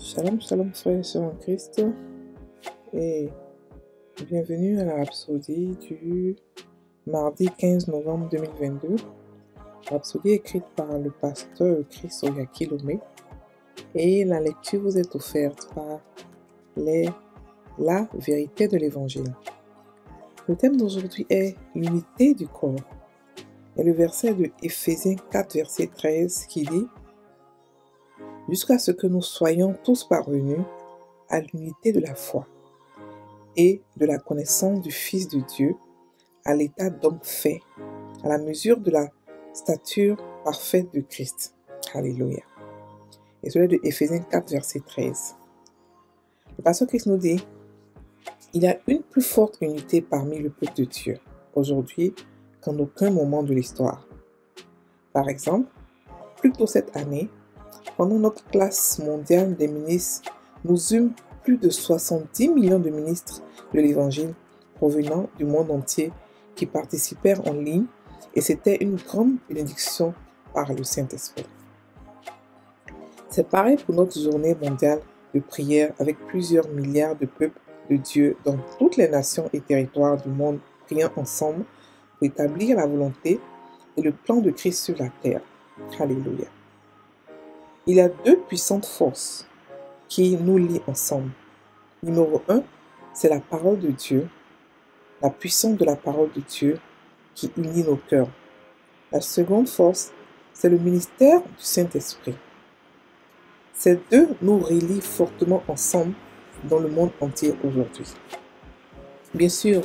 Shalom, shalom frères et sœurs en Christ et bienvenue à la Rhapsodie du mardi 15 novembre 2022. Rhapsodie écrite par le pasteur Christ Oyakhilome et la lecture vous est offerte par la vérité de l'Évangile. Le thème d'aujourd'hui est l'unité du corps et le verset de Éphésiens 4 verset 13 qui dit: jusqu'à ce que nous soyons tous parvenus à l'unité de la foi et de la connaissance du Fils de Dieu, à l'état d'homme fait, à la mesure de la stature parfaite de Christ. Alléluia. Et cela de Éphésiens 4, verset 13. Le pasteur Christ nous dit: il y a une plus forte unité parmi le peuple de Dieu aujourd'hui qu'en aucun moment de l'histoire. Par exemple, plus tôt cette année, pendant notre classe mondiale des ministres, nous eûmes plus de 70 millions de ministres de l'Évangile provenant du monde entier qui participèrent en ligne, et c'était une grande bénédiction par le Saint-Esprit. C'est pareil pour notre journée mondiale de prière avec plusieurs milliards de peuples de Dieu dans toutes les nations et territoires du monde priant ensemble pour établir la volonté et le plan de Christ sur la terre. Alléluia. Il y a deux puissantes forces qui nous lient ensemble. Numéro 1, c'est la parole de Dieu, la puissance de la parole de Dieu qui unit nos cœurs. La seconde force, c'est le ministère du Saint-Esprit. Ces deux nous relient fortement ensemble dans le monde entier aujourd'hui. Bien sûr,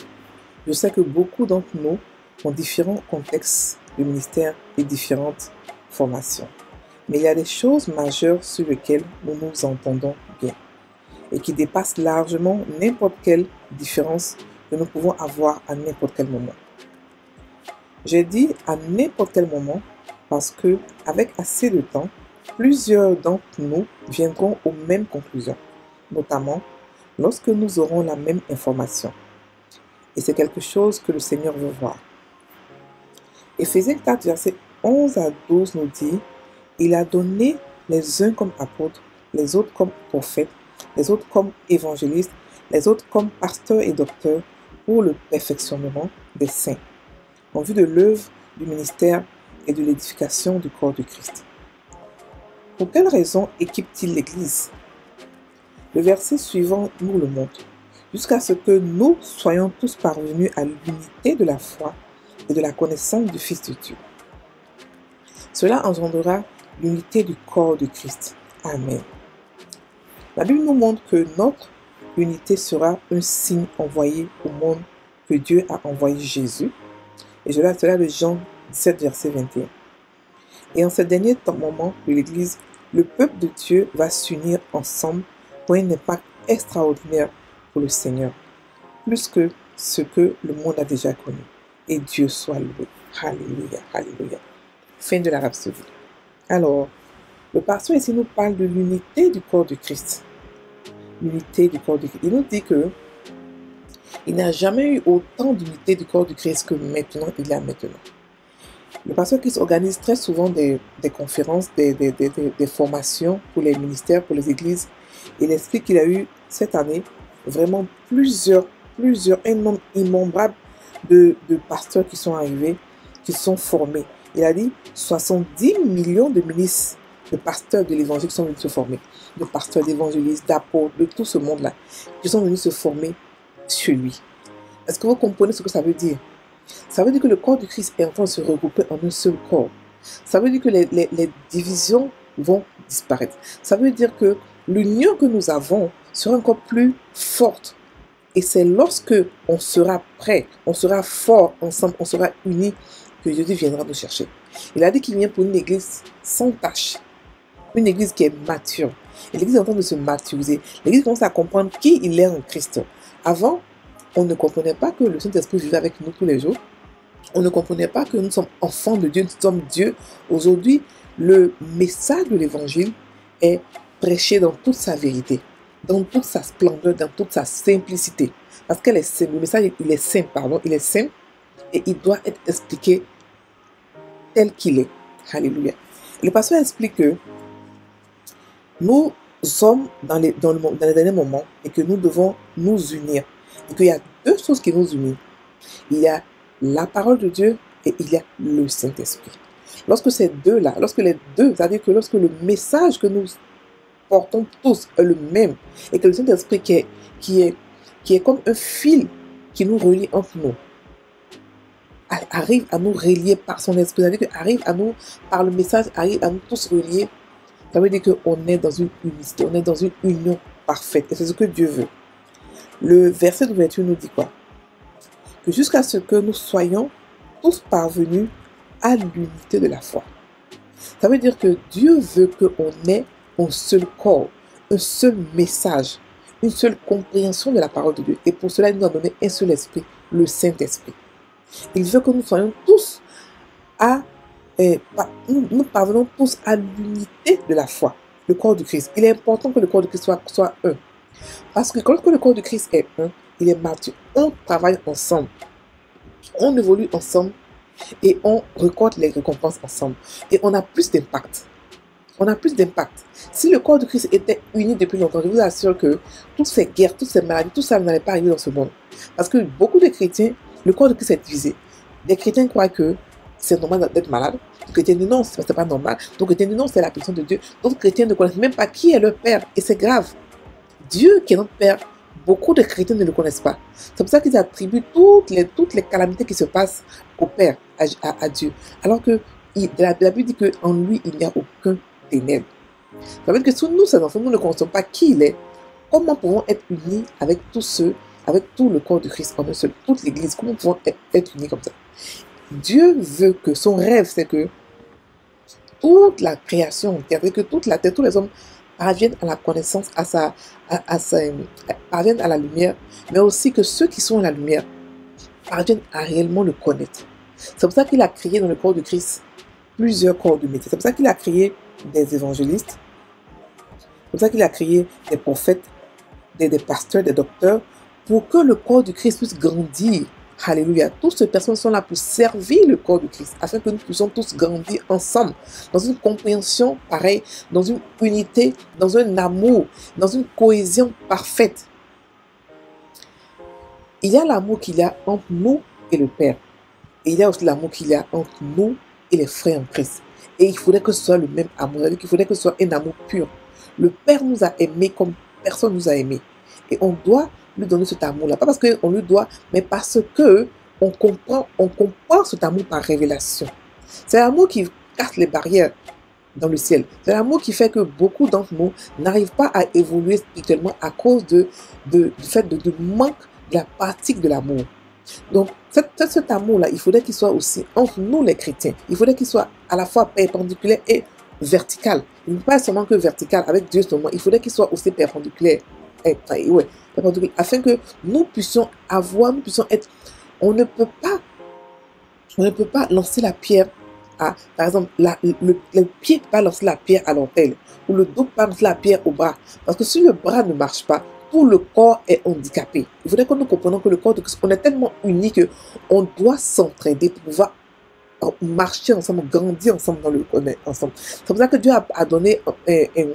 je sais que beaucoup d'entre nous ont différents contextes de ministère et différentes formations. Mais il y a des choses majeures sur lesquelles nous nous entendons bien et qui dépassent largement n'importe quelle différence que nous pouvons avoir à n'importe quel moment. J'ai dit à n'importe quel moment parce que, avec assez de temps, plusieurs d'entre nous viendront aux mêmes conclusions, notamment lorsque nous aurons la même information. Et c'est quelque chose que le Seigneur veut voir. Éphésiens 4, versets 11 à 12 nous dit: il a donné les uns comme apôtres, les autres comme prophètes, les autres comme évangélistes, les autres comme pasteurs et docteurs pour le perfectionnement des saints, en vue de l'œuvre du ministère et de l'édification du corps du Christ. Pour quelle raison équipe-t-il l'Église? Le verset suivant nous le montre: jusqu'à ce que nous soyons tous parvenus à l'unité de la foi et de la connaissance du Fils de Dieu. Cela engendrera l'unité du corps de Christ. Amen. La Bible nous montre que notre unité sera un signe envoyé au monde que Dieu a envoyé Jésus. Et cela de Jean 17, verset 21. Et en ce dernier moment de l'Église, le peuple de Dieu va s'unir ensemble pour un impact extraordinaire pour le Seigneur, plus que ce que le monde a déjà connu. Et Dieu soit loué. Alléluia, alléluia. Fin de la Rhapsodie. Alors, le pasteur ici nous parle de l'unité du corps de Christ. L'unité du corps de Christ. Il nous dit que il n'a jamais eu autant d'unité du corps de Christ que maintenant il y a maintenant. Le pasteur Christ organise très souvent des conférences, des formations pour les ministères, pour les églises. Il explique qu'il a eu cette année vraiment un nombre innombrable de pasteurs qui sont arrivés, qui sont formés. Il a dit 70 millions de ministres, de pasteurs de l'évangile qui sont venus se former, de pasteurs, d'évangélistes, d'apôtres, de tout ce monde-là, qui sont venus se former chez lui. Est-ce que vous comprenez ce que ça veut dire? Ça veut dire que le corps du Christ est en train de se regrouper en un seul corps. Ça veut dire que les divisions vont disparaître. Ça veut dire que l'union que nous avons sera encore plus forte. Et c'est lorsque on sera prêt, on sera fort ensemble, on sera unis, que Jésus viendra nous chercher. Il a dit qu'il vient pour une église sans tâche, une église qui est mature. Et l'église est en train de se maturiser. L'église commence à comprendre qui il est en Christ. Avant, on ne comprenait pas que le Saint-Esprit vivait avec nous tous les jours. On ne comprenait pas que nous sommes enfants de Dieu, nous sommes Dieu. Aujourd'hui, le message de l'Évangile est prêché dans toute sa vérité, dans toute sa splendeur, dans toute sa simplicité. Parce que le message, il est simple et il doit être expliqué tel qu'il est. Alléluia. Le pasteur explique que nous sommes dans les derniers moments et que nous devons nous unir. Et qu'il y a deux choses qui nous unissent. Il y a la parole de Dieu et il y a le Saint-Esprit. Lorsque ces deux-là, lorsque les deux, c'est-à-dire que lorsque le message que nous portons tous est le même et que le Saint-Esprit qui est comme un fil qui nous relie entre nous, arrive à nous relier par son esprit, c'est-à-dire qu'arrive à nous, par le message, arrive à nous tous relier, ça veut dire qu'on est dans une unicité, on est dans une union parfaite. Et c'est ce que Dieu veut. Le verset d'ouverture nous dit quoi? Que jusqu'à ce que nous soyons tous parvenus à l'unité de la foi. Ça veut dire que Dieu veut qu'on ait un seul corps, un seul message, une seule compréhension de la parole de Dieu. Et pour cela, il nous a donné un seul esprit, le Saint-Esprit. Il veut que nous soyons tous nous parvenons tous à l'unité de la foi, le corps du Christ. Il est important que le corps du Christ soit un. Parce que quand le corps du Christ est un, il est mature. On travaille ensemble. On évolue ensemble. Et on récolte les récompenses ensemble. Et on a plus d'impact. On a plus d'impact. Si le corps du Christ était uni depuis longtemps, je vous assure que toutes ces guerres, toutes ces maladies, tout ça n'allait pas arriver dans ce monde. Parce que beaucoup de chrétiens, le corps du Christ est divisé. Les chrétiens croient que c'est normal d'être malade. Les chrétiens disent non, c'est pas normal. Donc les chrétiens disent non, c'est la personne de Dieu. D'autres chrétiens ne connaissent même pas qui est leur père. Et c'est grave. Dieu qui est notre père, beaucoup de chrétiens ne le connaissent pas. C'est pour ça qu'ils attribuent toutes les calamités qui se passent au Père, à Dieu. Alors que la Bible dit qu'en lui, il n'y a aucun ténèbre. Ça veut dire que si nous, ses enfants, nous ne connaissons pas qui il est, comment pouvons-nous être unis avec tous ceux, avec tout le corps du Christ, en seul, toute l'Église, comment pouvons-nous être unis comme ça? Dieu veut que son rêve, c'est que toute la création, c'est-à-dire que toute la terre, tous les hommes, parviennent à la connaissance, parviennent à la lumière, mais aussi que ceux qui sont à la lumière parviennent à réellement le connaître. C'est pour ça qu'il a créé dans le corps du Christ plusieurs corps de métier. C'est pour ça qu'il a créé des évangélistes, c'est pour ça qu'il a créé des prophètes, des pasteurs, des docteurs, pour que le corps du Christ puisse grandir. Alléluia. Toutes ces personnes sont là pour servir le corps du Christ, afin que nous puissions tous grandir ensemble, dans une compréhension pareille, dans une unité, dans un amour, dans une cohésion parfaite. Il y a l'amour qu'il y a entre nous et le Père. Et il y a aussi l'amour qu'il y a entre nous et les frères en Christ. Et il faudrait que ce soit le même amour. Il faudrait que ce soit un amour pur. Le Père nous a aimés comme personne nous a aimés. Et on doit lui donner cet amour-là. Pas parce qu'on lui doit, mais parce que on comprend cet amour par révélation. C'est l'amour qui casse les barrières dans le ciel. C'est l'amour qui fait que beaucoup d'entre nous n'arrivent pas à évoluer spirituellement à cause du manque de la pratique de l'amour. Donc, cet amour-là, il faudrait qu'il soit aussi entre nous les chrétiens. Il faudrait qu'il soit à la fois perpendiculaire et vertical. Pas seulement que vertical, avec Dieu seulement. Il faudrait qu'il soit aussi perpendiculaire. Afin que nous puissions avoir, nous puissions être. On ne peut pas lancer la pierre à, par exemple, le pied ne peut pas lancer la pierre à l'antenne, ou le dos ne peut pas lancer la pierre au bras. Parce que si le bras ne marche pas, tout le corps est handicapé. Il faudrait que nous comprenions que le corps, on est tellement unis qu'on doit s'entraider pour pouvoir marcher ensemble, grandir ensemble dans le corps ensemble. C'est pour ça que Dieu a donné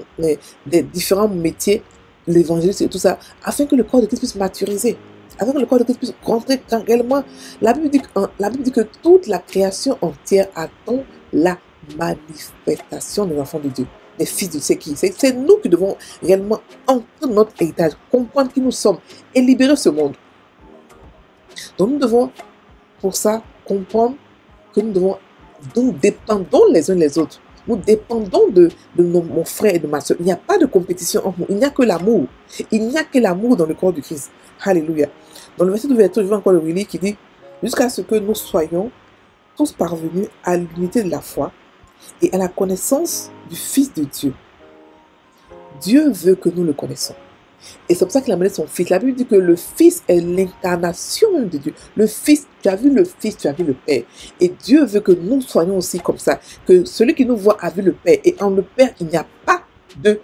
des différents métiers, l'évangéliste et tout ça, afin que le corps de Christ puisse maturiser, afin que le corps de Christ puisse rentrer réellement. La Bible dit que toute la création entière attend la manifestation des enfants de Dieu, des fils de Dieu. C'est nous qui devons réellement entendre notre héritage, comprendre qui nous sommes et libérer ce monde. Donc nous devons, pour ça, comprendre que nous dépendons les uns les autres. Nous dépendons de mon frère et de ma soeur. Il n'y a pas de compétition entre nous. Il n'y a que l'amour. Il n'y a que l'amour dans le corps du Christ. Alléluia. Dans le verset d'ouverture, je vois encore le Willy qui dit « Jusqu'à ce que nous soyons tous parvenus à l'unité de la foi et à la connaissance du Fils de Dieu. » Dieu veut que nous le connaissions. Et c'est pour ça qu'il a amené son Fils. La Bible dit que le Fils est l'incarnation de Dieu. Le Fils, tu as vu le Fils, tu as vu le Père. Et Dieu veut que nous soyons aussi comme ça. Que celui qui nous voit a vu le Père. Et en le Père, il n'y a pas de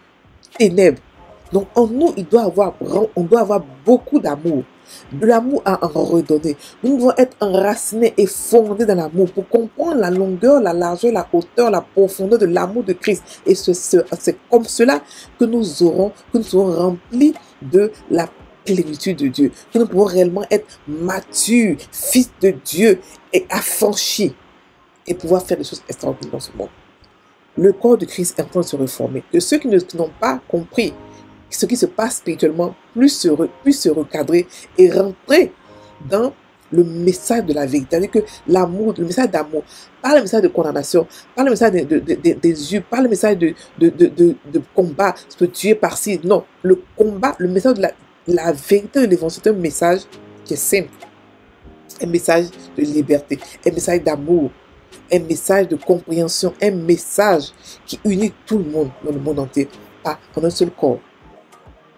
ténèbres. Donc en nous, on doit avoir beaucoup d'amour. l'amour à redonner. Nous devons être enracinés et fondés dans l'amour pour comprendre la longueur, la largeur, la hauteur, la profondeur de l'amour de Christ. Et c'est comme cela que nous serons remplis de la plénitude de Dieu, que nous pouvons réellement être matures, fils de Dieu et affranchis et pouvoir faire des choses extraordinaires dans ce monde. Le corps de Christ est en train de se reformer. Que ceux qui n'ont pas compris ce qui se passe spirituellement puissent se recadrer et rentrer dans le message de la vérité. C'est-à-dire que l'amour, le message d'amour, pas le message de condamnation, pas le message des yeux, pas le message de combat, se peut tuer par-ci. Non, le combat, le message de la vérité de l'évangile, c'est un message qui est simple. Un message de liberté, un message d'amour, un message de compréhension, un message qui unit tout le monde dans le monde entier, pas en un seul corps,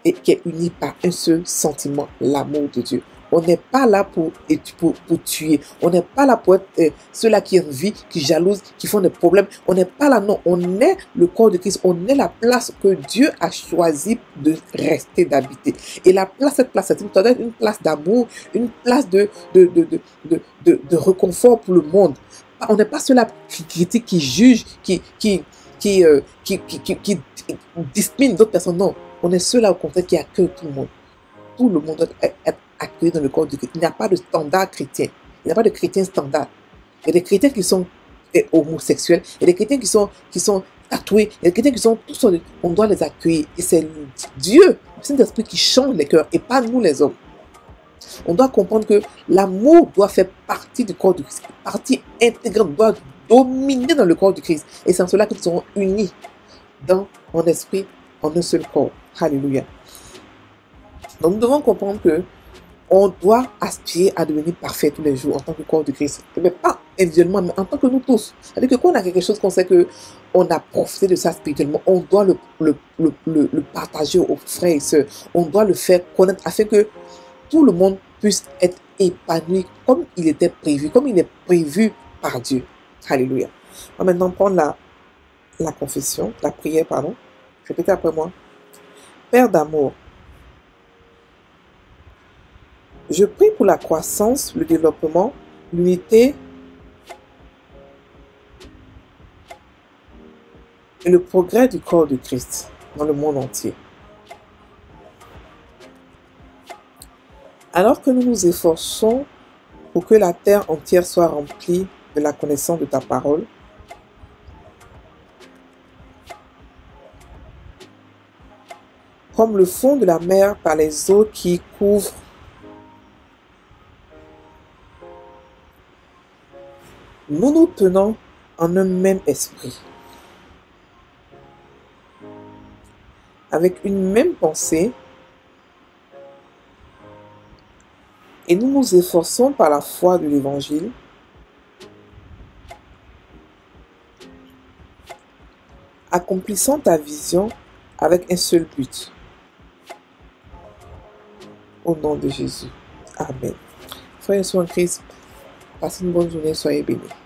et qui est uni par un seul sentiment, l'amour de Dieu. On n'est pas là pour tuer, on n'est pas là pour être ceux-là qui envient, qui jalousent, qui font des problèmes. On n'est pas là, non, on est le corps de Christ, on est la place que Dieu a choisi de rester, d'habiter. Et la place, cette place, c'est une place d'amour, une place de réconfort pour le monde. On n'est pas ceux-là qui critiquent, qui jugent, qui discriminent d'autres personnes. Non, on est ceux-là au contraire qui accueillent tout le monde. Tout le monde doit être accueilli dans le corps de Christ. Il n'y a pas de standard chrétien. Il n'y a pas de chrétien standard. Il y a des chrétiens qui sont homosexuels. Il y a des chrétiens qui sont tatoués. Il y a des chrétiens qui sont tous. On doit les accueillir. Et c'est Dieu, c'est l'esprit qui change les cœurs et pas nous les hommes. On doit comprendre que l'amour doit faire partie du corps de Christ, partie intégrante, doit dominer dans le corps de Christ. Et c'est en cela que nous serons unis en esprit, en un seul corps. Alléluia. Donc nous devons comprendre que on doit aspirer à devenir parfait tous les jours en tant que corps de Christ. Mais pas individuellement, mais en tant que nous tous. C'est-à-dire que quand on a quelque chose qu'on sait qu'on a profité de ça spirituellement, on doit le partager aux frères et sœurs. On doit le faire connaître afin que tout le monde puisse être épanoui comme il était prévu, comme il est prévu par Dieu. Alléluia. On va maintenant prendre la confession, la prière, pardon. Répétez après moi. Père d'amour, je prie pour la croissance, le développement, l'unité et le progrès du corps de Christ dans le monde entier. Alors que nous nous efforçons pour que la terre entière soit remplie de la connaissance de ta parole, comme le fond de la mer par les eaux qui couvrent nous nous tenons en un même esprit, avec une même pensée, et nous nous efforçons par la foi de l'Évangile accomplissant ta vision avec un seul but. Au nom de Jésus. Amen. Frères et sœurs en Christ, passez une bonne journée, soyez bénis.